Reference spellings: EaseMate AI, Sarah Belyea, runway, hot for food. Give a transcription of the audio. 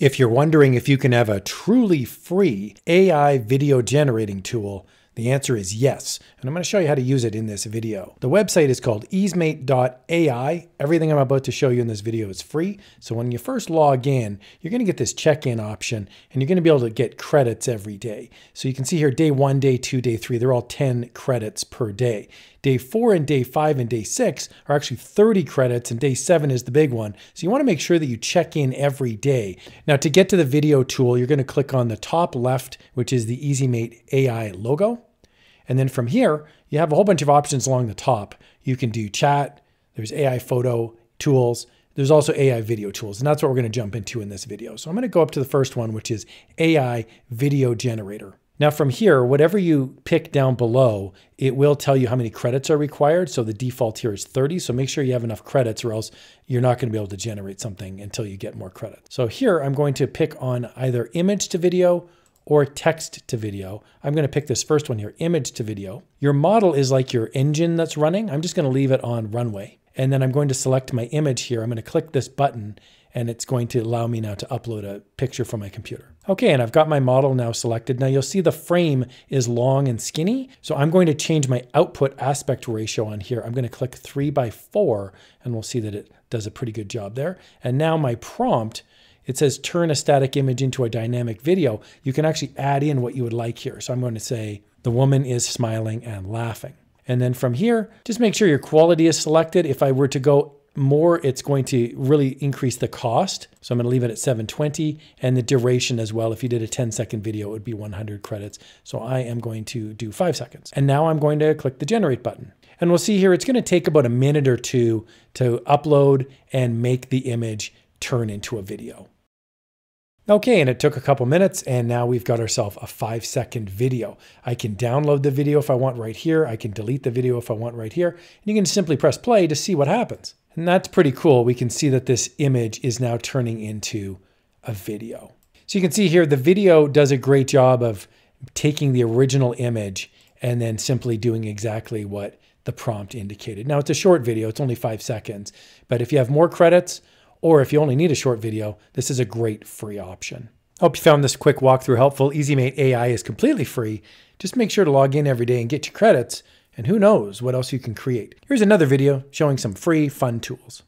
If you're wondering if you can have a truly free AI video generating tool, the answer is yes, and I'm going to show you how to use it in this video. The website is called EaseMate.ai. Everything I'm about to show you in this video is free, so when you first log in, you're going to get this check-in option, and you're going to be able to get credits every day. So you can see here day 1, day 2, day 3, they're all 10 credits per day. Day 4 and day 5 and day 6 are actually 30 credits, and day 7 is the big one. So you want to make sure that you check in every day. Now to get to the video tool, you're going to click on the top left, which is the EaseMate AI logo. And then from here, you have a whole bunch of options along the top. You can do chat, there's AI photo tools, there's also AI video tools, and that's what we're gonna jump into in this video. So I'm gonna go up to the first one, which is AI video generator. Now from here, whatever you pick down below, it will tell you how many credits are required. So the default here is 30. So make sure you have enough credits or else you're not gonna be able to generate something until you get more credits. So here I'm going to pick on either image to video or text to video. I'm gonna pick this first one here, image to video. Your model is like your engine that's running. I'm just gonna leave it on runway. And then I'm going to select my image here. I'm gonna click this button and it's going to allow me now to upload a picture from my computer. Okay, and I've got my model now selected. Now you'll see the frame is long and skinny. So I'm going to change my output aspect ratio on here. I'm gonna click 3:4 and we'll see that it does a pretty good job there. And now my prompt, it says turn a static image into a dynamic video. You can actually add in what you would like here. So I'm going to say the woman is smiling and laughing. And then from here, just make sure your quality is selected. If I were to go more, it's going to really increase the cost. So I'm going to leave it at 720 and the duration as well. If you did a 10-second video, it would be 100 credits. So I am going to do 5 seconds. And now I'm going to click the generate button. And we'll see here, it's going to take about a minute or two to upload and make the image turn into a video. Okay, and it took a couple minutes and now we've got ourselves a 5-second video. I can download the video if I want right here. I can delete the video if I want right here. And you can simply press play to see what happens. And that's pretty cool. We can see that this image is now turning into a video. So you can see here, the video does a great job of taking the original image and then simply doing exactly what the prompt indicated. Now it's a short video, it's only 5 seconds, but if you have more credits, or if you only need a short video, this is a great free option. Hope you found this quick walkthrough helpful. EaseMate AI is completely free. Just make sure to log in every day and get your credits, and who knows what else you can create. Here's another video showing some free, fun tools.